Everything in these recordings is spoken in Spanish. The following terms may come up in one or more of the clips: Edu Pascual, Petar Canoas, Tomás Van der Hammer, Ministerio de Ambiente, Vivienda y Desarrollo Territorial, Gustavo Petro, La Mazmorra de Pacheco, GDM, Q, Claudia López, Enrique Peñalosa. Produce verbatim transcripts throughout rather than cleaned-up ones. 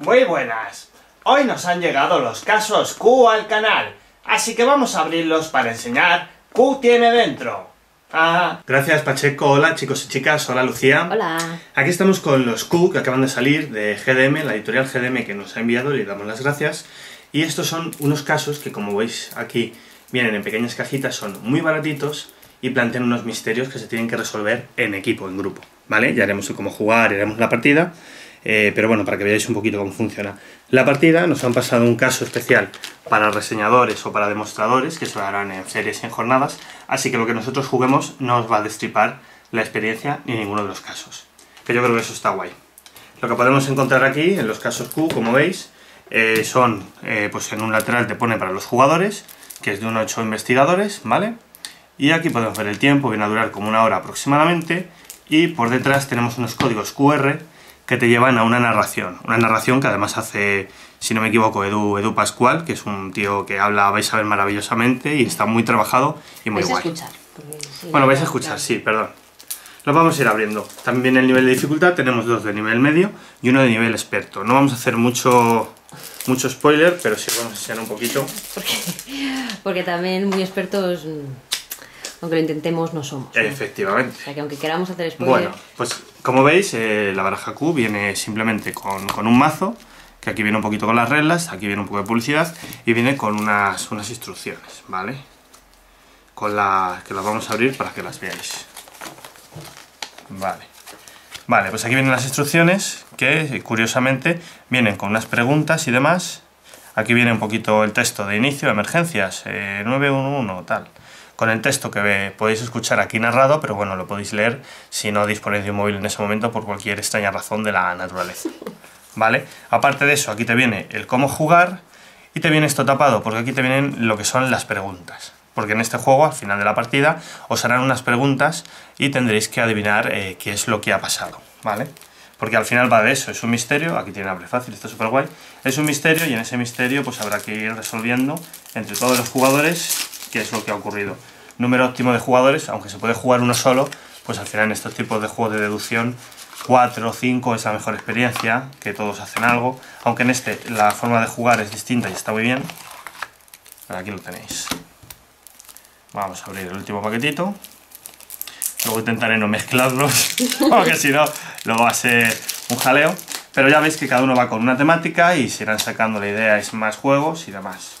Muy buenas, hoy nos han llegado los casos Q al canal, así que vamos a abrirlos para enseñar Q tiene dentro. Ah. Gracias Pacheco, hola chicos y chicas, hola Lucía. Hola. Aquí estamos con los Q que acaban de salir de G D M, la editorial G D M que nos ha enviado, le damos las gracias. Y estos son unos casos que, como veis aquí, vienen en pequeñas cajitas, son muy baratitos y plantean unos misterios que se tienen que resolver en equipo, en grupo, ¿vale? Ya haremos el cómo jugar, haremos la partida. Eh, pero bueno, para que veáis un poquito cómo funciona la partida, nos han pasado un caso especial para reseñadores o para demostradores que se darán en series y en jornadas, así que lo que nosotros juguemos no os va a destripar la experiencia ni ninguno de los casos, que yo creo que eso está guay. Lo que podemos encontrar aquí en los casos Q, como veis, eh, son, eh, pues en un lateral te pone para los jugadores, que es de unos ocho investigadores, ¿vale? Y aquí podemos ver el tiempo, viene a durar como una hora aproximadamente, y por detrás tenemos unos códigos Q R que te llevan a una narración, una narración que además hace, si no me equivoco, Edu, Edu Pascual, que es un tío que habla, vais a ver, maravillosamente, y está muy trabajado y muy guay. Vais a escuchar. Sí, bueno, vais a escuchar, claro. Sí, perdón. Los vamos a ir abriendo. También el nivel de dificultad, tenemos dos de nivel medio y uno de nivel experto. No vamos a hacer mucho, mucho spoiler, pero sí vamos a enseñar un poquito. Porque, porque también muy expertos, aunque lo intentemos, no somos, ¿no? Efectivamente. O sea, que aunque queramos hacer spoiler... Bueno, pues como veis, eh, la baraja Q viene simplemente con, con un mazo, que aquí viene un poquito con las reglas, aquí viene un poco de publicidad, y viene con unas, unas instrucciones, ¿vale? Con la que las vamos a abrir para que las veáis. Vale. Vale, pues aquí vienen las instrucciones, que curiosamente vienen con unas preguntas y demás. Aquí viene un poquito el texto de inicio, emergencias, eh, nueve uno uno, tal... con el texto que podéis escuchar aquí narrado, pero bueno, lo podéis leer si no disponéis de un móvil en ese momento por cualquier extraña razón de la naturaleza, ¿vale? Aparte de eso, aquí te viene el cómo jugar y te viene esto tapado, porque aquí te vienen lo que son las preguntas. Porque en este juego, al final de la partida, os harán unas preguntas y tendréis que adivinar eh, qué es lo que ha pasado, ¿vale? Porque al final va de eso, es un misterio, aquí tiene abre fácil, está súper guay, es un misterio y en ese misterio pues habrá que ir resolviendo entre todos los jugadores qué es lo que ha ocurrido. Número óptimo de jugadores, aunque se puede jugar uno solo, pues al final en estos tipos de juegos de deducción, cuatro o cinco es la mejor experiencia, que todos hacen algo, aunque en este la forma de jugar es distinta y está muy bien. Aquí lo tenéis. Vamos a abrir el último paquetito. Luego intentaré no mezclarlos, porque si no, luego va a ser un jaleo. Pero ya veis que cada uno va con una temática y se irán sacando la idea, es más juegos y demás.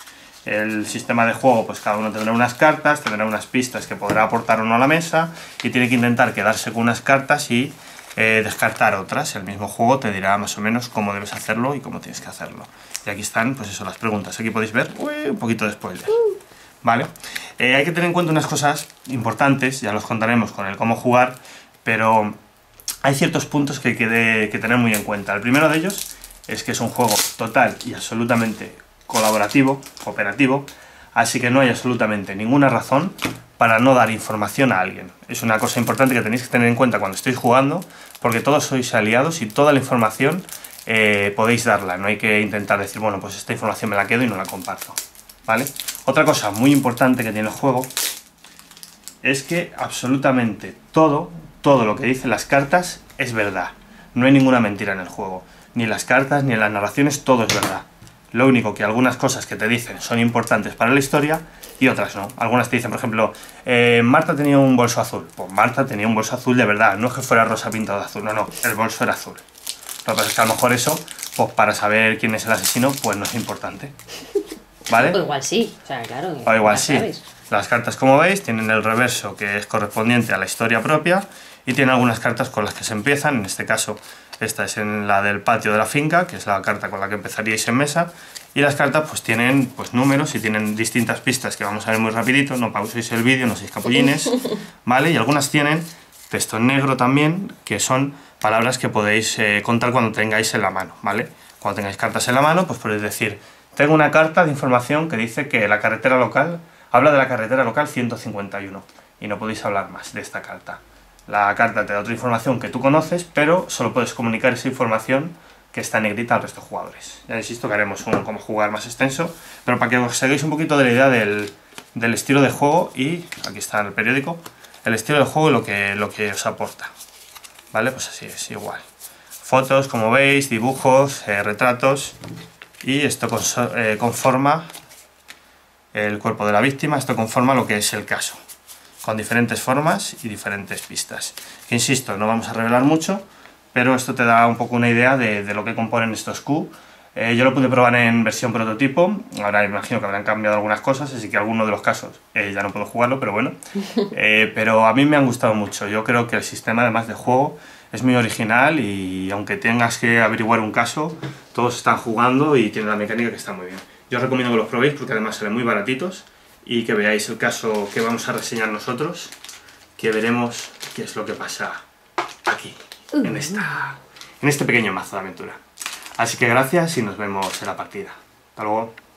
El sistema de juego, pues cada uno tendrá unas cartas, tendrá unas pistas que podrá aportar uno a la mesa y tiene que intentar quedarse con unas cartas y eh, descartar otras. El mismo juego te dirá más o menos cómo debes hacerlo y cómo tienes que hacerlo. Y aquí están, pues eso, las preguntas. Aquí podéis ver, uy, un poquito de spoiler. ¿Vale? Eh, hay que tener en cuenta unas cosas importantes, ya los contaremos con el cómo jugar, pero hay ciertos puntos que hay que, de, que tener muy en cuenta. El primero de ellos es que es un juego total y absolutamente colaborativo, cooperativo, así que no hay absolutamente ninguna razón para no dar información a alguien. Es una cosa importante que tenéis que tener en cuenta cuando estéis jugando, porque todos sois aliados y toda la información eh, podéis darla, no hay que intentar decir, bueno, pues esta información me la quedo y no la comparto, ¿vale? Otra cosa muy importante que tiene el juego es que absolutamente todo, todo lo que dicen las cartas es verdad, no hay ninguna mentira en el juego, ni en las cartas, ni en las narraciones, todo es verdad. Lo único que algunas cosas que te dicen son importantes para la historia y otras no. Algunas te dicen, por ejemplo, eh, Marta tenía un bolso azul. Pues Marta tenía un bolso azul de verdad, no es que fuera rosa pintado de azul, no, no, el bolso era azul. Lo que pasa es que a lo mejor eso, pues para saber quién es el asesino, pues no es importante, ¿vale? O igual sí, o sea, claro. O igual sí. Sabes. Las cartas, como veis, tienen el reverso que es correspondiente a la historia propia y tienen algunas cartas con las que se empiezan, en este caso... Esta es en la del patio de la finca, que es la carta con la que empezaríais en mesa. Y las cartas pues tienen pues números y tienen distintas pistas que vamos a ver muy rapidito. No pauséis el vídeo, no seáis capullines, ¿vale? Y algunas tienen texto en negro también, que son palabras que podéis eh, contar cuando tengáis en la mano, ¿vale? Cuando tengáis cartas en la mano, pues podéis decir, tengo una carta de información que dice que la carretera local, habla de la carretera local ciento cincuenta y uno, y no podéis hablar más de esta carta. La carta te da otra información que tú conoces, pero solo puedes comunicar esa información que está negrita al resto de jugadores. Ya insisto que haremos un cómo jugar más extenso, pero para que os seguáis un poquito de la idea del, del estilo de juego, y aquí está en el periódico, el estilo de juego y lo que, lo que os aporta. ¿Vale? Pues así es, igual. Al fotos, como veis, dibujos, eh, retratos, y esto eh, conforma el cuerpo de la víctima, esto conforma lo que es el caso, con diferentes formas y diferentes pistas. Que insisto, no vamos a revelar mucho, pero esto te da un poco una idea de, de lo que componen estos Q. Eh, yo lo pude probar en versión prototipo, ahora imagino que habrán cambiado algunas cosas, así que alguno de los casos eh, ya no puedo jugarlo, pero bueno. Eh, pero a mí me han gustado mucho, yo creo que el sistema además de juego es muy original y aunque tengas que averiguar un caso, todos están jugando y tienen la mecánica que está muy bien. Yo os recomiendo que los probéis porque además salen muy baratitos y que veáis el caso que vamos a reseñar nosotros, que veremos qué es lo que pasa aquí, en, esta, en este pequeño mazo de aventura. Así que gracias y nos vemos en la partida. Hasta luego.